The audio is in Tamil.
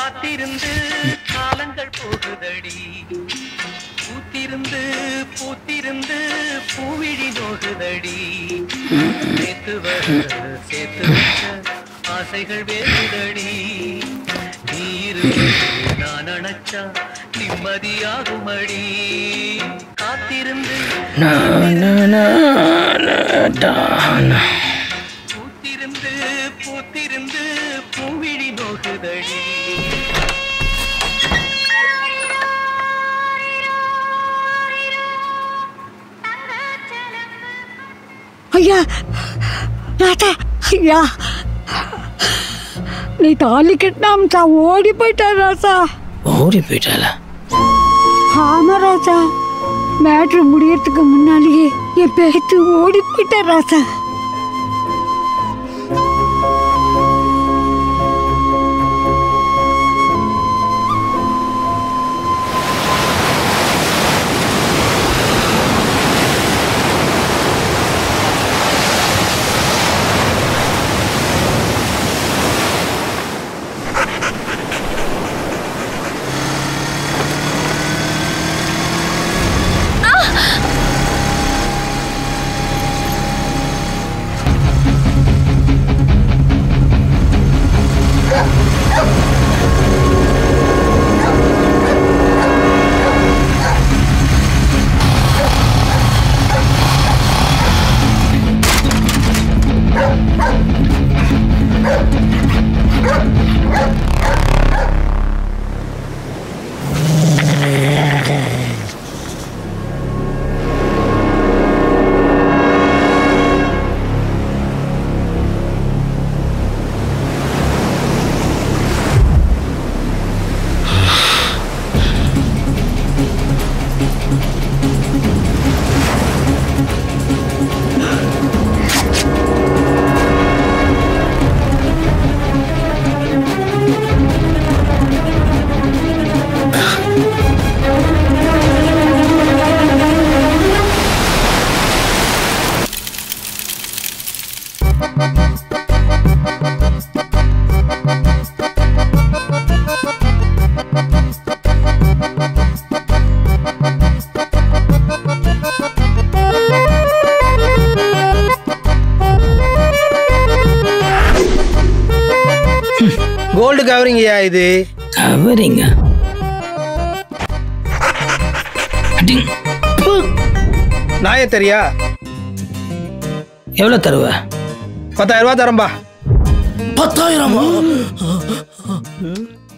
காத்திருந்து காலங்கள் போகுதடி பூத்திருந்து பூத்திருந்து பூவிழி நோகுதடி சேர்த்து ஆசைகள் வேறுதடி நீ இருந்து நான் அணைச்சா நிம்மதியாகுமடி காத்திருந்து பூத்திருந்து பூத்திருந்து பூவிழி நோகுதடி ஐயா நீ தாலி கட்டினா ஓடி போயிட்டா ராசா. ஓடி போயிட்டாளா? ஆமா ராசா, மேட்ரு முடியறதுக்கு முன்னாலேயே என் பேத்து ஓடி போயிட்டா ராசா. இது கவரிங்க நாய தெரியா எவ்வளவு தருவ? 10,000 ரூபாய் தரம்பா. 10,000?